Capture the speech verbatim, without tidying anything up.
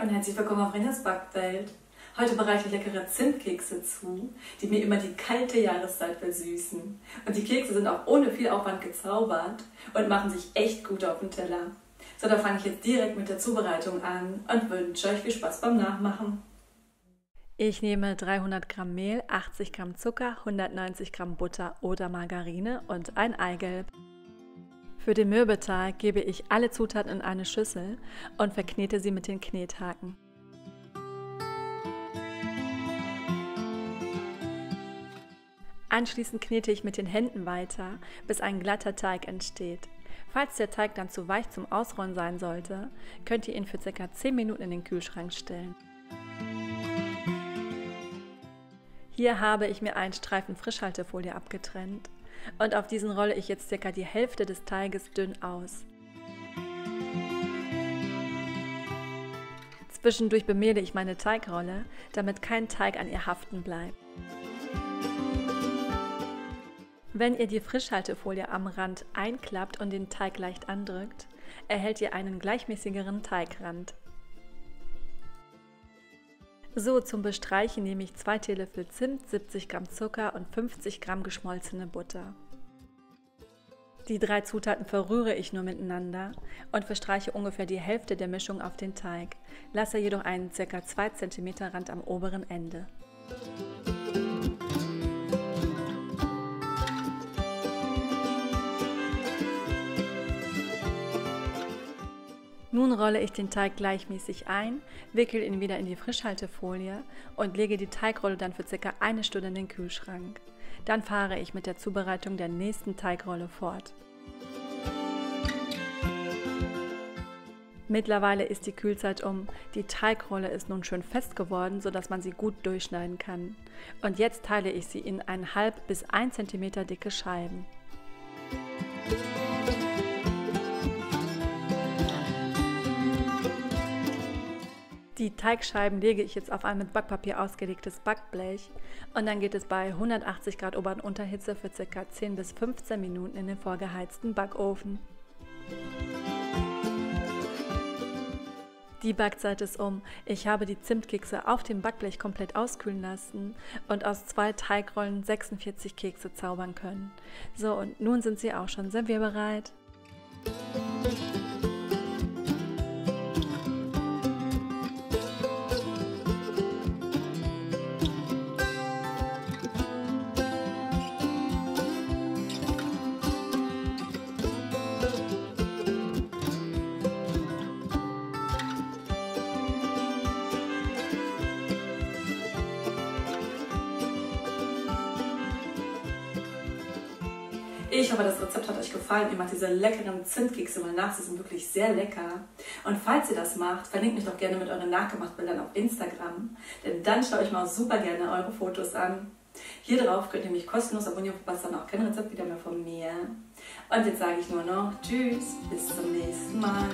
Hi und herzlich willkommen auf Renias Backwelt. Heute bereite ich leckere Zimtkekse zu, die mir immer die kalte Jahreszeit versüßen. Und die Kekse sind auch ohne viel Aufwand gezaubert und machen sich echt gut auf den Teller. So, da fange ich jetzt direkt mit der Zubereitung an und wünsche euch viel Spaß beim Nachmachen. Ich nehme dreihundert Gramm Mehl, achtzig Gramm Zucker, hundertneunzig Gramm Butter oder Margarine und ein Eigelb. Für den Mürbeteig gebe ich alle Zutaten in eine Schüssel und verknete sie mit den Knethaken. Anschließend knete ich mit den Händen weiter, bis ein glatter Teig entsteht. Falls der Teig dann zu weich zum Ausrollen sein sollte, könnt ihr ihn für ca. zehn Minuten in den Kühlschrank stellen. Hier habe ich mir einen Streifen Frischhaltefolie abgetrennt. Und auf diesen rolle ich jetzt circa die Hälfte des Teiges dünn aus. Zwischendurch bemehle ich meine Teigrolle, damit kein Teig an ihr haften bleibt. Wenn ihr die Frischhaltefolie am Rand einklappt und den Teig leicht andrückt, erhält ihr einen gleichmäßigeren Teigrand. So, zum Bestreichen nehme ich zwei Teelöffel Zimt, siebzig Gramm Zucker und fünfzig Gramm geschmolzene Butter. Die drei Zutaten verrühre ich nur miteinander und verstreiche ungefähr die Hälfte der Mischung auf den Teig, lasse jedoch einen ca. zwei Zentimeter Rand am oberen Ende. Nun rolle ich den Teig gleichmäßig ein, wickele ihn wieder in die Frischhaltefolie und lege die Teigrolle dann für ca. eine Stunde in den Kühlschrank. Dann fahre ich mit der Zubereitung der nächsten Teigrolle fort. Mittlerweile ist die Kühlzeit um, die Teigrolle ist nun schön fest geworden, sodass man sie gut durchschneiden kann. Und jetzt teile ich sie in eineinhalb bis ein Zentimeter dicke Scheiben. Die Teigscheiben lege ich jetzt auf ein mit Backpapier ausgelegtes Backblech und dann geht es bei hundertachtzig Grad Ober- und Unterhitze für ca. zehn bis fünfzehn Minuten in den vorgeheizten Backofen. Die Backzeit ist um. Ich habe die Zimtkekse auf dem Backblech komplett auskühlen lassen und aus zwei Teigrollen sechsundvierzig Kekse zaubern können. So, und nun sind sie auch schon. Sind wir bereit? Ich hoffe, das Rezept hat euch gefallen. Ihr macht diese leckeren Zimtkekse mal nach. Sie sind wirklich sehr lecker. Und falls ihr das macht, verlinkt mich doch gerne mit euren Nachgemachtbildern auf Instagram. Denn dann schaue ich mal super gerne eure Fotos an. Hier drauf könnt ihr mich kostenlos abonnieren und verpasst dann auch kein Rezept wieder mehr von mir. Und jetzt sage ich nur noch Tschüss, bis zum nächsten Mal.